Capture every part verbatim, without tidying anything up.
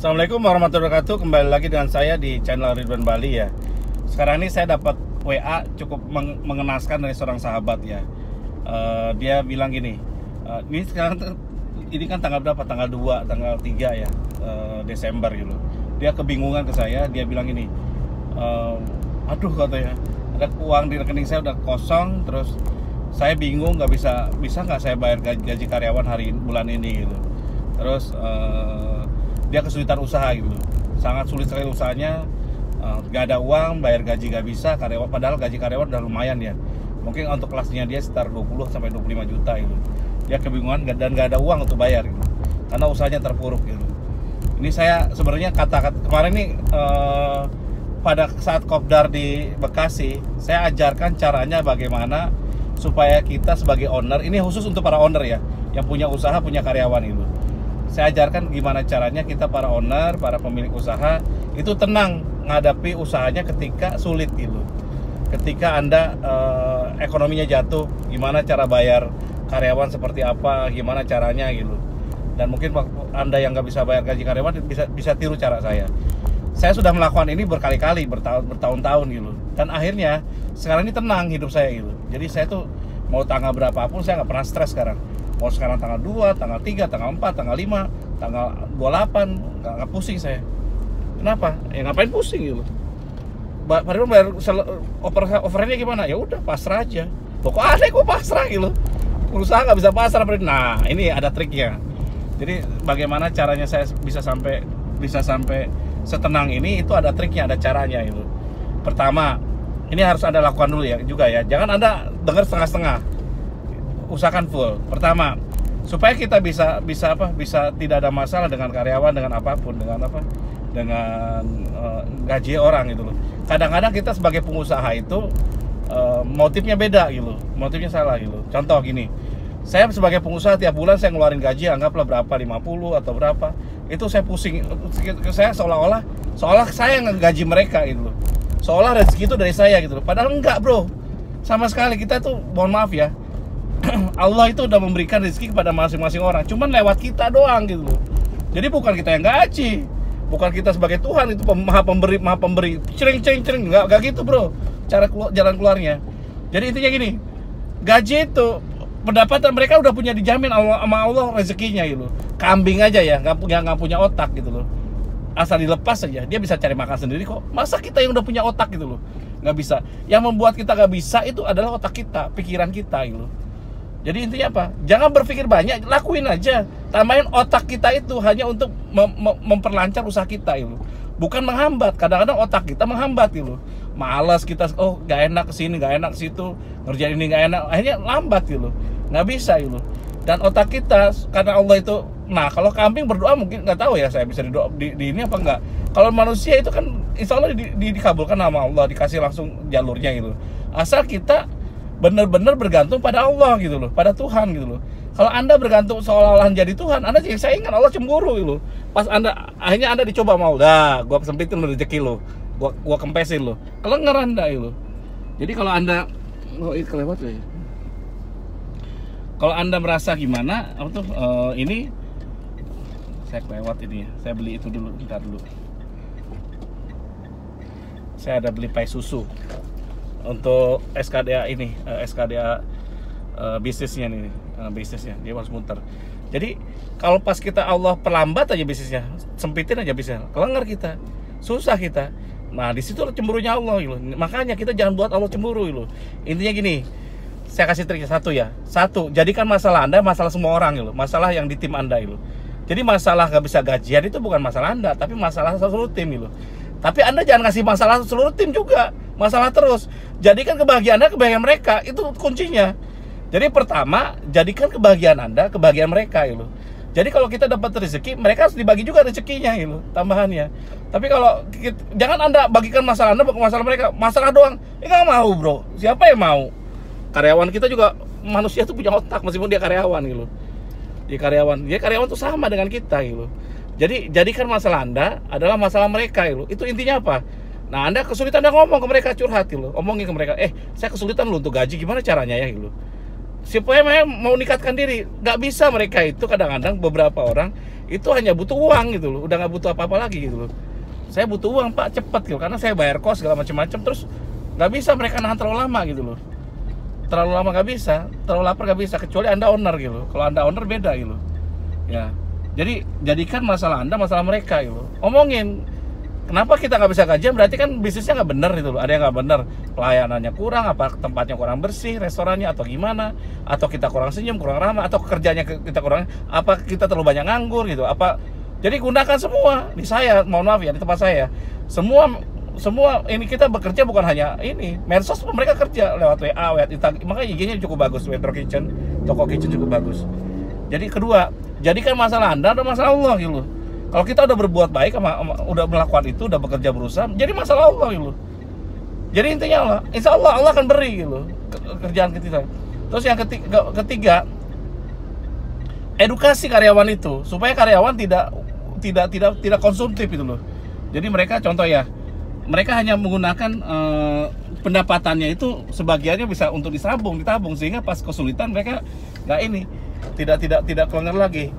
Assalamualaikum warahmatullahi wabarakatuh. Kembali lagi dengan saya di channel Ridwan Bali ya. Sekarang ini saya dapat W A cukup meng mengenaskan dari seorang sahabat ya. Uh, dia bilang gini, uh, ini sekarang ini kan tanggal berapa? Tanggal dua, tanggal tiga ya, uh, Desember gitu. Dia kebingungan ke saya, dia bilang gini, uh, aduh katanya, ada uang di rekening saya udah kosong, terus saya bingung nggak bisa bisa nggak saya bayar gaji, gaji karyawan hari bulan ini gitu. Terus uh, dia kesulitan usaha gitu, sangat sulit sekali usahanya, uh, gak ada uang, bayar gaji gak bisa, karyawan, padahal gaji karyawan udah lumayan ya, mungkin untuk kelasnya dia sekitar dua puluh sampai dua puluh lima juta gitu. Dia kebingungan dan gak ada uang untuk bayar gitu, karena usahanya terpuruk gitu. Ini saya sebenarnya kata-kata kemarin nih, uh, pada saat kopdar di Bekasi, saya ajarkan caranya bagaimana supaya kita sebagai owner, ini khusus untuk para owner ya, yang punya usaha, punya karyawan gitu. Saya ajarkan gimana caranya kita para owner, para pemilik usaha itu tenang menghadapi usahanya ketika sulit gitu. Ketika Anda eh, ekonominya jatuh, gimana cara bayar karyawan seperti apa, gimana caranya gitu. Dan mungkin Anda yang nggak bisa bayar gaji karyawan bisa bisa tiru cara saya. Saya sudah melakukan ini berkali-kali, bertahun-tahun gitu. Dan akhirnya sekarang ini tenang hidup saya gitu. Jadi saya tuh mau tanggal berapapun saya nggak pernah stres sekarang. Mau sekarang tanggal dua, tanggal tiga, tanggal empat, tanggal lima, tanggal dua puluh delapan, nggak pusing saya. Kenapa? Ya ngapain pusing gitu. Pak Ridwan bayar overheadnya gimana? Ya udah pasrah aja. Kok aneh kok pasrah gitu. Usaha nggak bisa pasrah. Nah, ini ada triknya. Jadi bagaimana caranya saya bisa sampai bisa sampai setenang ini, itu ada triknya, ada caranya gitu. Pertama, ini harus Anda lakukan dulu ya juga ya. Jangan Anda dengar setengah-setengah. Usahakan full. Pertama, supaya kita bisa bisa apa? Bisa tidak ada masalah dengan karyawan, dengan apapun, dengan apa? Dengan e, gaji orang gitu loh. Kadang-kadang kita sebagai pengusaha itu e, motifnya beda gitu. Motifnya salah gitu. Contoh gini. Saya sebagai pengusaha tiap bulan saya ngeluarin gaji anggaplah berapa? lima puluh atau berapa. Itu saya pusing. Saya seolah-olah seolah saya ngegaji mereka gitu loh. Seolah rezeki itu dari saya gitu loh. Padahal enggak, Bro. Sama sekali kita tuh mohon maaf ya. Allah itu udah memberikan rezeki kepada masing-masing orang, cuman lewat kita doang gitu. Jadi bukan kita yang gaji, bukan kita sebagai Tuhan itu maha pemberi, maha pemberi. Cering cering cering, nggak nggak gitu bro. Cara keluar, jalan keluarnya. Jadi intinya gini, gaji itu pendapatan mereka udah punya dijamin Allah, sama Allah rezekinya gitu. Kambing aja ya, nggak punya nggak punya otak gitu loh. Asal dilepas aja, dia bisa cari makan sendiri kok. Masa kita yang udah punya otak gitu loh, nggak bisa. Yang membuat kita nggak bisa itu adalah otak kita, pikiran kita gitu. Jadi intinya apa? Jangan berpikir banyak, lakuin aja. Tambahin otak kita itu hanya untuk mem mem memperlancar usaha kita itu. Bukan menghambat. Kadang-kadang otak kita menghambat itu. Malas kita, oh gak enak kesini, gak enak situ, ngerjain ini gak enak. Akhirnya lambat gitu. Nggak bisa itu. Dan otak kita, karena Allah itu, nah kalau kambing berdoa mungkin nggak tahu ya saya bisa didoa di, di ini apa enggak. Kalau manusia itu kan insya Allah di, di, dikabulkan sama Allah, dikasih langsung jalurnya gitu. Asal kita benar-benar bergantung pada Allah gitu loh, pada Tuhan gitu loh. Kalau Anda bergantung seolah-olah jadi Tuhan, Anda jadi saingan, Allah cemburu gitu loh. Pas Anda akhirnya Anda dicoba mau, dah, gua sempitin rezeki lo, gua gua kempesin lo. Kelengar Anda gitu. Jadi kalau Anda oh, itu kelewat ya. Kalau Anda merasa gimana, apa tuh uh, ini saya kelewat ini ya. Saya beli itu dulu, bentar dulu. Saya ada beli pai susu. Untuk S K D A ini, S K D A uh, bisnisnya nih, uh, bisnisnya dia harus muter. Jadi kalau pas kita Allah perlambat aja bisnisnya, sempitin aja bisnisnya, kelengar kita, susah kita. Nah di situ cemburunya Allah gitu. Makanya kita jangan buat Allah cemburu gitu. Intinya gini, saya kasih triknya satu ya, satu jadikan masalah Anda masalah semua orang gitu, masalah yang di tim Anda gitu. Jadi masalah gak bisa gajian itu bukan masalah Anda, tapi masalah seluruh tim gitu. Tapi Anda jangan kasih masalah seluruh tim juga, masalah terus. Jadikan kebahagiaan Anda kebahagiaan mereka, itu kuncinya. Jadi pertama, jadikan kebahagiaan Anda kebahagiaan mereka gitu. Jadi kalau kita dapat rezeki, mereka harus dibagi juga rezekinya gitu, tambahannya. Tapi kalau jangan Anda bagikan masalah Anda bukan masalah mereka, masalah doang. Ya nggak mau, Bro. Siapa yang mau? Karyawan kita juga manusia tuh punya otak meskipun dia karyawan gitu. Dia karyawan, dia karyawan tuh sama dengan kita gitu. Jadi jadikan masalah Anda adalah masalah mereka itu. Itu intinya apa? Nah, Anda kesulitan Anda ngomong ke mereka, curhat gitu. Omongin ke mereka, "Eh, saya kesulitan loh untuk gaji, gimana caranya ya?" gitu. Supaya mau nikatkan diri, nggak bisa mereka itu kadang-kadang beberapa orang itu hanya butuh uang gitu loh, udah nggak butuh apa-apa lagi gitu loh. Saya butuh uang pak, cepet gitu, karena saya bayar kos segala macam-macam, terus nggak bisa mereka nahan terlalu lama gitu loh. Terlalu lama nggak bisa, terlalu lapar nggak bisa, kecuali anda owner gitu loh. Kalau anda owner beda gitu loh. Ya, jadi jadikan masalah anda masalah mereka gitu loh. Omongin, kenapa kita nggak bisa kajian, berarti kan bisnisnya nggak bener gitu loh. Ada yang nggak bener, pelayanannya kurang, apa tempatnya kurang bersih, restorannya atau gimana, atau kita kurang senyum, kurang ramah, atau kerjanya kita kurang, apa kita terlalu banyak nganggur gitu, apa. Jadi gunakan semua. Di saya, mohon maaf ya, di tempat saya semua semua ini kita bekerja bukan hanya ini. Medsos mereka kerja lewat W A, lewat Instagram. Makanya I G-nya cukup bagus, Wetro Kitchen, toko kitchen cukup bagus. Jadi kedua, jadikan masalah anda ada masalah Allah gitu. Kalau kita udah berbuat baik, udah melakukan itu, udah bekerja berusaha, jadi masalah Allah gitu. Jadi intinya Allah, insya Allah Allah akan beri gitu kerjaan kita. Terus yang ketiga, ketiga edukasi karyawan itu supaya karyawan tidak tidak tidak tidak konsumtif itu loh. Jadi mereka contoh ya, mereka hanya menggunakan eh, pendapatannya itu sebagiannya bisa untuk disabung, ditabung, sehingga pas kesulitan mereka nggak ini tidak tidak tidak kelengar lagi.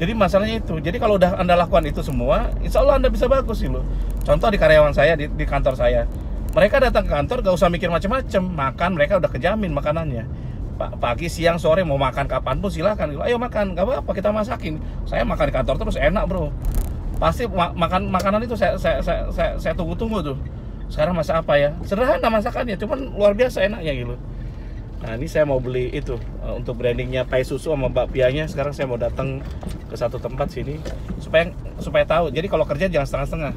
Jadi masalahnya itu. Jadi kalau udah anda lakukan itu semua, insya Allah anda bisa bagus sih loh. Contoh di karyawan saya di, di kantor saya, mereka datang ke kantor gak usah mikir macam-macam, makan mereka udah kejamin makanannya. Pagi, siang, sore mau makan kapanpun silakan. Ayo makan, nggak apa-apa kita masakin. Saya makan di kantor terus enak bro. Pasti makan makanan itu saya saya saya, saya, saya tunggu-tunggu tuh. Sekarang masak apa ya? Sederhana masakannya, cuman luar biasa enaknya gitu. Nah ini saya mau beli itu untuk brandingnya Pai Susu sama bakpianya. Sekarang saya mau datang ke satu tempat sini supaya supaya tahu. Jadi kalau kerja jangan setengah-setengah.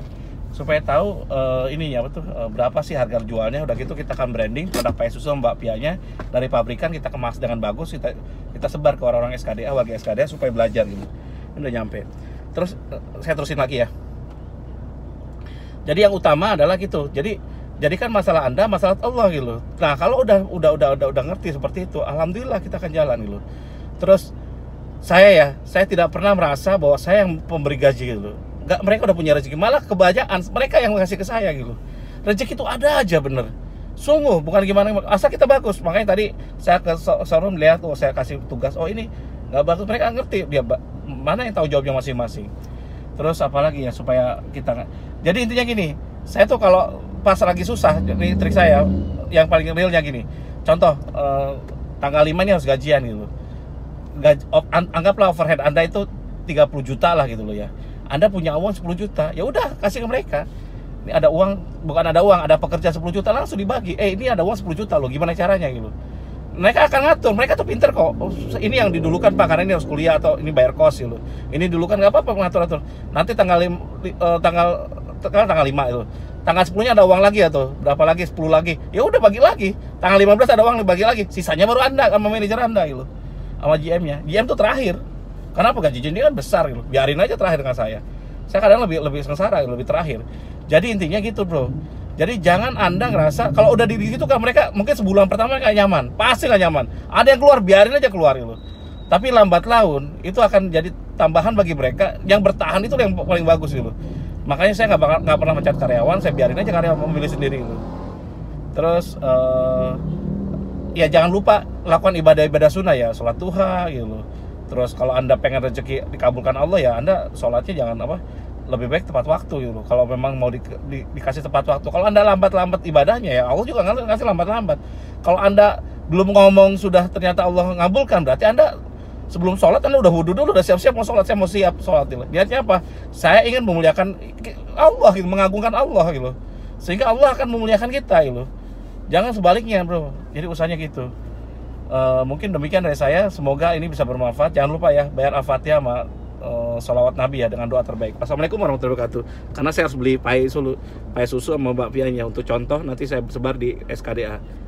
Supaya tahu uh, ininya betul uh, berapa sih harga jualnya. Udah gitu kita akan branding produk Pai Susu Mbak Pianya dari pabrikan, kita kemas dengan bagus, kita kita sebar ke orang-orang S K D A, warga S K D A supaya belajar gitu. Udah nyampe. Terus uh, saya terusin lagi ya. Jadi yang utama adalah gitu. Jadi jadikan masalah anda masalah Allah gitu. Nah kalau udah udah udah udah udah ngerti seperti itu, alhamdulillah kita akan jalan gitu. Terus saya ya, saya tidak pernah merasa bahwa saya yang pemberi gaji gitu. Nggak, mereka udah punya rezeki, malah kebanyakan mereka yang ngasih ke saya gitu. Rezeki itu ada aja bener, sungguh bukan gimana, asal kita bagus. Makanya tadi saya ke showroom lihat, oh saya kasih tugas, oh ini nggak bagus, mereka ngerti dia mana yang tahu jawabnya masing-masing. Terus apalagi ya supaya kita, jadi intinya gini, saya tuh kalau pas lagi susah, ini trik saya yang paling realnya gini. Contoh eh, tanggal lima ini harus gajian gitu. Gaj, an, anggaplah overhead anda itu tiga puluh juta lah gitu loh ya. Anda punya uang sepuluh juta, ya udah kasih ke mereka. Ini ada uang, bukan ada uang, ada pekerja sepuluh juta langsung dibagi. Eh, ini ada uang sepuluh juta loh, gimana caranya gitu. Mereka akan ngatur, mereka tuh pinter kok. Ini yang didulukan pak, karena ini harus kuliah atau ini bayar kos gitu. Ini didulukan nggak apa-apa ngatur-atur. Nanti tanggal lim, eh, tanggal tanggal lima itu. Tanggal sepuluh-nya ada uang lagi atau berapa lagi? sepuluh lagi. Ya udah bagi lagi. Tanggal lima belas ada uang dibagi lagi. Sisanya baru Anda sama manajer Anda gitu. Sama G M-nya. G M tuh terakhir. Kenapa gaji dia kan besar gitu. Biarin aja terakhir dengan saya. Saya kadang lebih lebih sengsara, lebih terakhir. Jadi intinya gitu, bro. Jadi jangan Anda ngerasa kalau udah di situ kan mereka mungkin sebulan pertama kayak nyaman. Pasti gak nyaman. Ada yang keluar, biarin aja keluar gitu. Tapi lambat laun itu akan jadi tambahan bagi mereka. Yang bertahan itu yang paling bagus gitu. Makanya saya nggak bakal nggak pernah mencat karyawan, saya biarin aja karyawan memilih sendiri gitu. Terus uh, ya jangan lupa lakukan ibadah-ibadah sunnah ya, sholat duha gitu. Terus kalau anda pengen rezeki dikabulkan Allah ya, anda sholatnya jangan apa, lebih baik tepat waktu gitu. Kalau memang mau di, di, dikasih tepat waktu, kalau anda lambat-lambat ibadahnya ya Allah juga ngasih lambat-lambat. Kalau anda belum ngomong sudah ternyata Allah ngabulkan, berarti anda sebelum sholat anda udah wudhu dulu, udah siap-siap mau sholat. Saya mau siap sholat gitu. Niatnya apa? Saya ingin memuliakan Allah gitu, mengagungkan Allah gitu, sehingga Allah akan memuliakan kita gitu. Jangan sebaliknya bro. Jadi usahanya gitu. Uh, mungkin demikian dari saya, semoga ini bisa bermanfaat. Jangan lupa ya, bayar Al-Fatihah sama uh, sholawat Nabi ya, dengan doa terbaik. Assalamualaikum warahmatullahi wabarakatuh. Karena saya harus beli pai, sulu, pai susu sama bakpianya. Untuk contoh nanti saya sebar di S K D A.